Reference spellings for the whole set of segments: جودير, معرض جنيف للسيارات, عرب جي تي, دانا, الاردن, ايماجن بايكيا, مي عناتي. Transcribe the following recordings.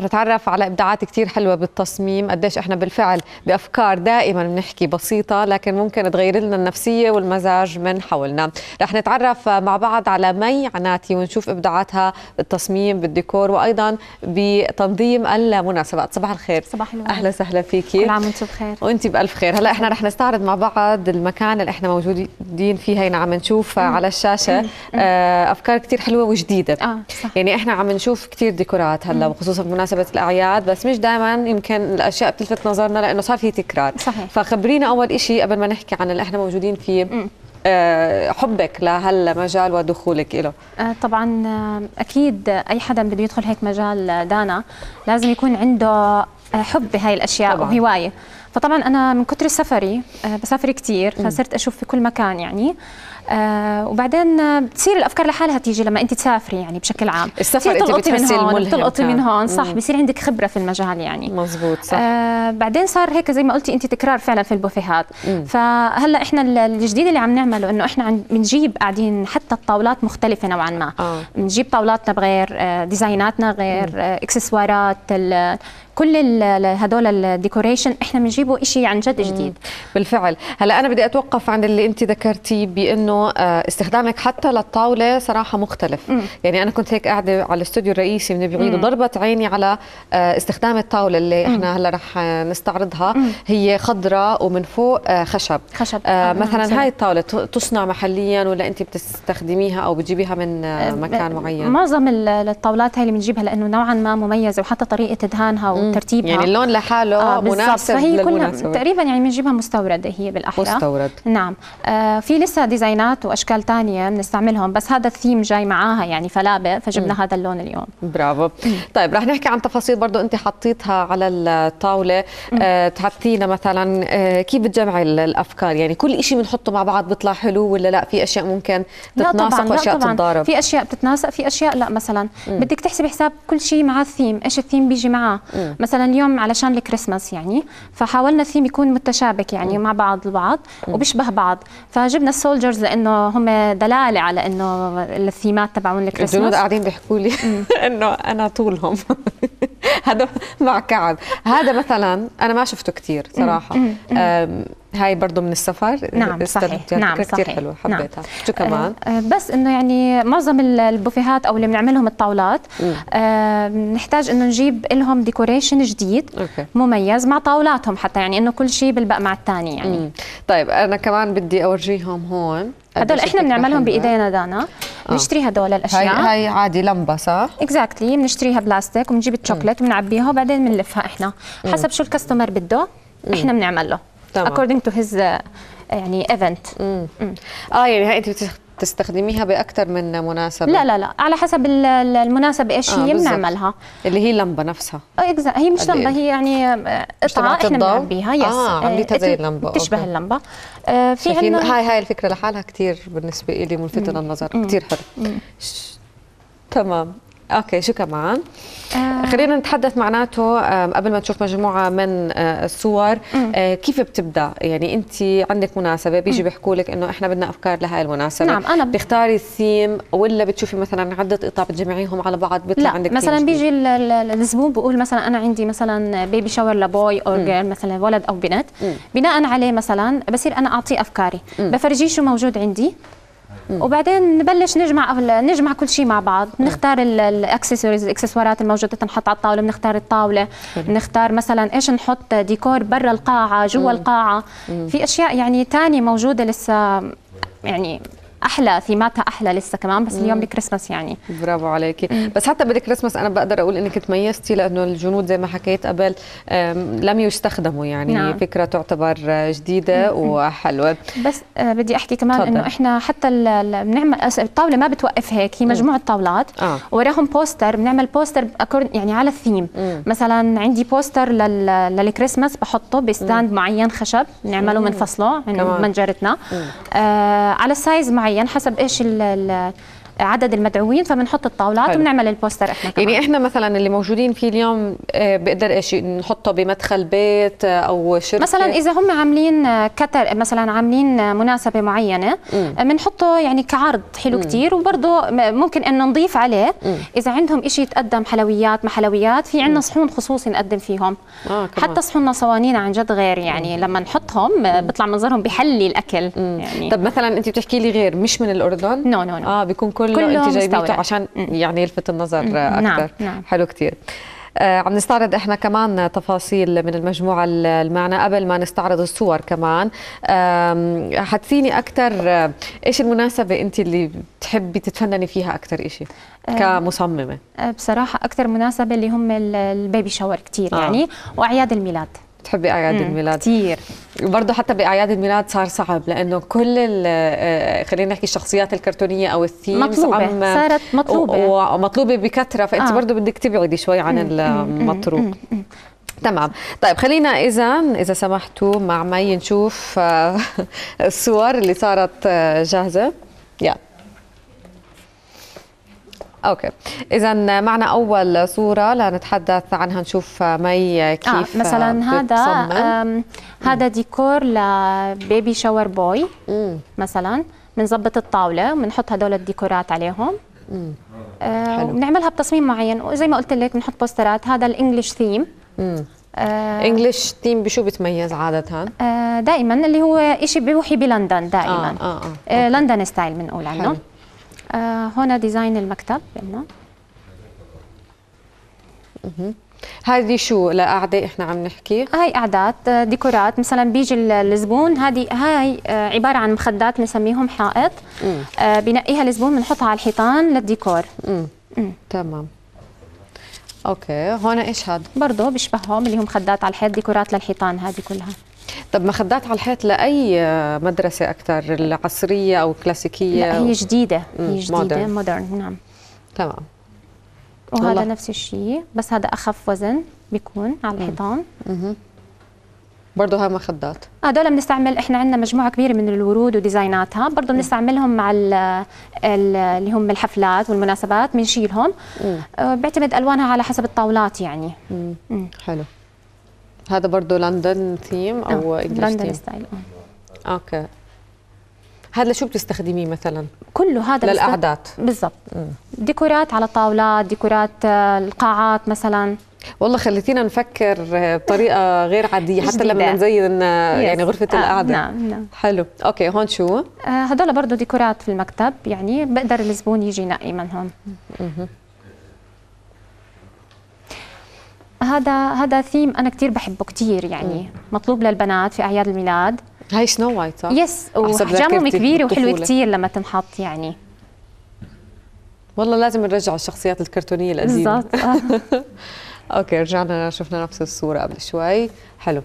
نتعرف على إبداعات كتير حلوة بالتصميم، قديش إحنا بالفعل بأفكار دائما بنحكي بسيطة لكن ممكن تغير لنا النفسية والمزاج من حولنا. رح نتعرف مع بعض على مي عناتي ونشوف إبداعاتها بالتصميم بالديكور وأيضا بتنظيم المناسبات. صباح الخير. صباح الورد. أهلا وسهلا فيكي. كل عام وأنتم بخير. وأنت بألف خير. هلا إحنا رح نستعرض مع بعض المكان اللي إحنا موجودين فيه، هينا عم نشوف على الشاشة أفكار كتير حلوة وجديدة. صح. يعني إحنا عم نشوف كتير ديكورات هلا وخصوصا بمناسبة الأعياد، بس مش دائما يمكن الأشياء بتلفت نظرنا لأنه صار في تكرار. صحيح. فخبرينا أول إشي قبل ما نحكي عن اللي إحنا موجودين فيه، حبك لهالمجال ودخولك إله. طبعا أكيد أي حدا بده يدخل هيك مجال دانا لازم يكون عنده حب بهاي الأشياء طبعاً. وهواية. فطبعا أنا من كتر سفري بسافر كتير، فصرت أشوف في كل مكان يعني، وبعدين بتصير الأفكار لحالها تيجي لما أنت تسافري يعني بشكل عام. السفر أنت بتحسي الملهم، بتلقطي من هون. صح. بصير عندك خبرة في المجال يعني. مزبوط. صح. بعدين صار هيك زي ما قلتي أنت تكرار فعلا في البوفيهات. فهلا إحنا الجديد اللي عم نعمله إنه إحنا بنجيب قاعدين حتى الطاولات مختلفة نوعا ما. بنجيب طاولاتنا بغير، ديزايناتنا غير، إكسسوارات، كل هدول الديكوريشن احنا بنجيبه شيء عن جد جديد. بالفعل. هلا انا بدي اتوقف عند اللي انت ذكرتيه بانه استخدامك حتى للطاوله صراحه مختلف. يعني انا كنت هيك قاعده على الاستوديو الرئيسي من بعيد وضربت عيني على استخدام الطاوله اللي احنا هلا رح نستعرضها. هي خضراء ومن فوق خشب. مثلا هاي الطاوله تصنع محليا ولا انت بتستخدميها او بتجيبيها من مكان معين؟ معظم الطاولات هاي اللي بنجيبها لانه نوعا ما مميزه، وحتى طريقه ادهانها وترتيبها يعني اللون لحاله مناسب للمناسبة تقريبا يعني. بنجيبها مستوردة هي بالأحرى. مستورد. نعم. في لسه ديزاينات وأشكال تانية بنستعملهم، بس هذا الثيم جاي معاها يعني فلابق، فجبنا هذا اللون اليوم. برافو. طيب رح نحكي عن تفاصيل برضو أنت حطيتها على الطاولة. تحطينا مثلا كيف بتجمعي الأفكار؟ يعني كل شيء بنحطه مع بعض بيطلع حلو ولا لا؟ في أشياء ممكن تتناسق وأشياء تتضارب؟ في أشياء بتتناسق، في أشياء لا. مثلا بدك تحسبي حساب كل شيء مع الثيم، إيش الثيم بيجي معاه. مثلا اليوم علشان الكريسماس يعني، فحاولنا الثيم يكون متشابك يعني مع بعض البعض وبيشبه بعض، فجبنا السولجرز لانه هم دلاله على انه الثيمات تبعون الكريسماس. الجنود قاعدين بيحكوا لي انه انا طولهم هذا مع كعب. هذا مثلا انا ما شفته كثير صراحه. هاي برضه من السفر. نعم صحيح. نعم كثير حلوة حبيتها. شو كمان؟ بس انه يعني معظم البوفيهات او اللي بنعملهم الطاولات نحتاج انه نجيب لهم ديكوريشن جديد. أوكي. مميز مع طاولاتهم حتى يعني انه كل شيء بالبق مع الثاني يعني. طيب انا كمان بدي اورجيهم هون. هدول احنا بنعملهم بايدينا دانا. بنشتري هدول الاشياء. هاي عادي لمبه صح؟ اكزاكتلي. بنشتريها بلاستيك وبنجيب الشوكليت وبنعبيها وبعدين بنلفها احنا حسب شو الكاستمر بده احنا بنعمل له. according to his يعني event. يعني هاي انت بتستخدميها باكثر من مناسبه؟ لا على حسب المناسبه ايش هي بنعملها. اللي هي لمبه نفسها. هي مش لمبه، هي يعني قطعه احنا بنعبيها. يس. عملتها زي اللمبه. بتشبه اللمبه. في عندنا هاي الفكره لحالها كثير بالنسبه لي ملفته للنظر. كثير حلو. تمام. اوكي شو كمان؟ خلينا نتحدث معناته قبل ما نشوف مجموعه من الصور. كيف بتبدا؟ يعني انت عندك مناسبه بيجي بيحكوا لك انه احنا بدنا افكار لهي المناسبه. نعم. انا بتختاري الثيم ولا بتشوفي مثلا عده قطع بتجمعيهم على بعض بيطلع عندك مثلا بيجي الزبون بيقول مثلا انا عندي مثلا بيبي شاور لبوي او جيرل مثلا ولد او بنت، بناء عليه مثلا بصير انا اعطيه افكاري، بفرجيه شو موجود عندي وبعدين نبلش نجمع كل شيء مع بعض. بنختار الاكسسوارز، الاكسسوارات الموجوده تنحط على الطاوله، بنختار الطاوله، بنختار مثلا ايش نحط ديكور برا القاعه جوا القاعه. في اشياء يعني ثانيه موجوده لسه يعني احلى ثيماتها احلى لسه كمان، بس اليوم الكريسماس يعني. برافو عليكي. بس حتى بالكريسماس انا بقدر اقول انك تميزتي لانه الجنود زي ما حكيت قبل لم يستخدموا يعني. نعم. فكره تعتبر جديده وحلوه. بس بدي احكي كمان انه احنا حتى بنعمل الطاوله ما بتوقف هيك، هي مجموعه طاولات وراهم بوستر. بنعمل بوستر يعني على الثيم. مثلا عندي بوستر للكريسماس بحطه بستاند معين خشب نعمله منفصله من منجرتنا، على السايز معين حسب ايش عدد المدعوين، فبنحط الطاولات حلو. وبنعمل البوستر احنا كمان. يعني احنا مثلا اللي موجودين فيه اليوم بقدر نحطه بمدخل بيت او شركه مثلا، اذا هم عاملين كتر مثلا عاملين مناسبه معينه بنحطه يعني كعرض حلو كثير، وبرضه ممكن انه نضيف عليه اذا عندهم شيء يتقدم حلويات ما حلويات، في عندنا صحون خصوصي نقدم فيهم حتى صحوننا صوانينا عن جد غير يعني لما نحطهم بيطلع منظرهم بحلي الاكل يعني. طب مثلا انت بتحكي لي غير مش من الاردن؟ نو نو نو بيكون كله انت جايبيته عشان يعني يلفت النظر اكثر. نعم نعم. حلو كثير. عم نستعرض احنا كمان تفاصيل من المجموعه اللي معنا قبل ما نستعرض الصور كمان. حدثيني اكثر ايش المناسبه انت اللي بتحبي تتفنني فيها اكثر شيء كمصممه؟ بصراحه اكثر مناسبه اللي هم البيبي شاور كثير يعني، واعياد الميلاد. بتحبي اعياد الميلاد كثير؟ برضه حتى باعياد الميلاد صار صعب لانه كل خلينا نحكي الشخصيات الكرتونيه او الثيمز صارت مطلوبه ومطلوبه بكثره، فانت برضه بدك تبعدي شوي عن المطروق. تمام. طيب خلينا اذا سمحتوا مع مي نشوف الصور اللي صارت جاهزه. يلا اوكي، اذا معنا اول صوره لنتحدث عنها، نشوف مي كيف مثلا هذا ديكور لبيبي شاور بوي مثلا، بنظبط الطاوله وبنحط هدول الديكورات عليهم وبنعملها بتصميم معين، وزي ما قلت لك بنحط بوسترات. هذا الانجليش ثيم. انجليش ثيم بشو بتميز عاده؟ دائما اللي هو شيء بيوحي بلندن دائما لندن ستايل بنقول عنه. هنا ديزاين المكتب قلنا. هذه شو لقعده احنا عم نحكي؟ هاي قعدات ديكورات، مثلا بيجي الزبون، هاي عباره عن مخدات بنسميهم حائط، بنقيها الزبون بنحطها على الحيطان للديكور. تمام. اوكي، هون ايش هذا؟ برضه بيشبههم اللي هم مخدات على الحيط، ديكورات للحيطان هذه كلها. طب مخدات على الحيط لأي مدرسة أكثر؟ العصرية أو الكلاسيكية؟ لا هي جديدة، هي جديدة مودرن. نعم تمام. وهذا الله. نفس الشيء بس هذا أخف وزن بيكون على الحيطان. برضه هاي مخدات. هذول بنستعمل احنا، عندنا مجموعه كبيره من الورود وديزايناتها، برضه بنستعملهم مع اللي هم الحفلات والمناسبات بنشيلهم. بيعتمد الوانها على حسب الطاولات يعني. حلو. هذا برضه لندن ثيم او انجلش ثيم؟ لندن ستايل. اوكي، هذا شو بتستخدميه مثلا؟ كله هذا للاعداد بالضبط. ديكورات على طاولات، ديكورات القاعات مثلا. والله خليتينا نفكر بطريقه غير عاديه حتى لما نزين يعني غرفه القعده. نعم نعم. حلو. اوكي هون شو؟ هذول برضه ديكورات في المكتب، يعني بقدر الزبون يجي ينقي منهم. هذا ثيم انا كثير بحبه كثير يعني، مطلوب للبنات في اعياد الميلاد. هاي سنو وايت صح؟ يس، وحجمهم كبير وحلو كثير لما تنحط يعني. والله لازم نرجع الشخصيات الكرتونيه القديمه بالضبط. اوكي رجعنا شفنا نفس الصوره قبل شوي. حلو.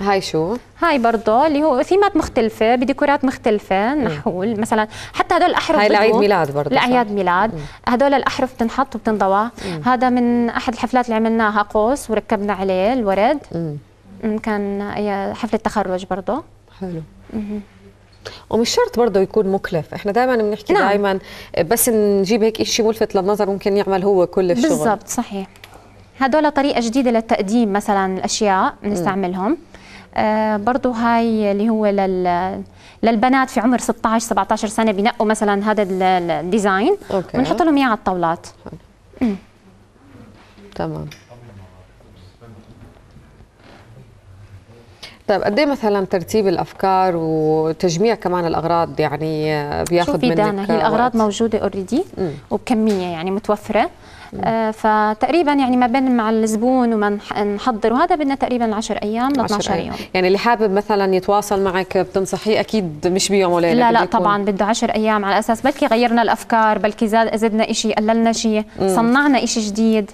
هاي شو؟ هاي برضه اللي هو ثيمات مختلفة بديكورات مختلفة، نحول مثلا، حتى هدول الأحرف هاي لعيد ميلاد برضه، لأعياد ميلاد. هدول الأحرف بتنحط وبتنضوى. هذا من أحد الحفلات اللي عملناها، قوس وركبنا عليه الورد. كان حفلة تخرج برضه. حلو. ومش شرط برضه يكون مكلف، احنا دائما بنحكي نعم. دائما بس نجيب هيك شيء ملفت للنظر ممكن يعمل هو كل الشغل. بالضبط صحيح. هدول طريقة جديدة للتقديم مثلا الأشياء بنستعملهم. برضو هاي اللي هو للبنات في عمر 16 17 سنة، بنقوا مثلا هذا الديزاين ونحط لهم اياه على الطاولات. تمام. طيب قد ايه مثلا ترتيب الافكار وتجميع كمان الاغراض يعني بياخذ منك؟ دانا هي الاغراض موجوده اوريدي وبكميه يعني متوفره، فتقريبا يعني ما بين مع الزبون وما نحضر وهذا بدنا تقريبا 10 ايام ل 12 يوم. يعني اللي حابب مثلا يتواصل معك بتنصحيه اكيد مش بيوم وليله؟ لا لا طبعا بده 10 ايام على اساس بلكي غيرنا الافكار، بلكي زدنا شيء، قللنا شيء، صنعنا شيء جديد.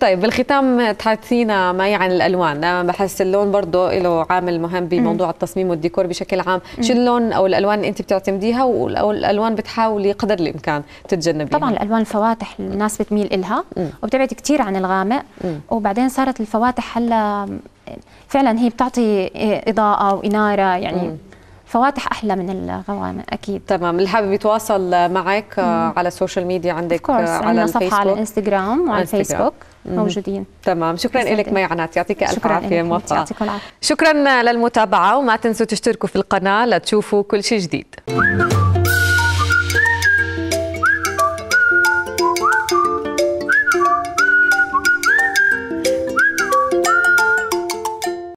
طيب بالختام تحدثينا معي عن الالوان، انا بحس اللون برضه له عامل مهم بموضوع التصميم والديكور بشكل عام. شو اللون او الالوان انت بتعتمديها والالوان بتحاولي قدر الامكان تتجنبيها؟ طبعا الالوان الفواتح الناس بتميل إلها وبتبعد كثير عن الغامق، وبعدين صارت الفواتح هلا فعلا هي بتعطي إضاءة وإنارة يعني فواتح أحلى من الغوامق أكيد. تمام، اللي حابب يتواصل معك على السوشيال ميديا عندك على الفيسبوك، على الانستغرام وعلى الفيسبوك موجودين. تمام، شكرا لك مي عناتي، يعطيك ألف عافية موفقة. شكرا للمتابعة، وما تنسوا تشتركوا في القناة لتشوفوا كل شيء جديد.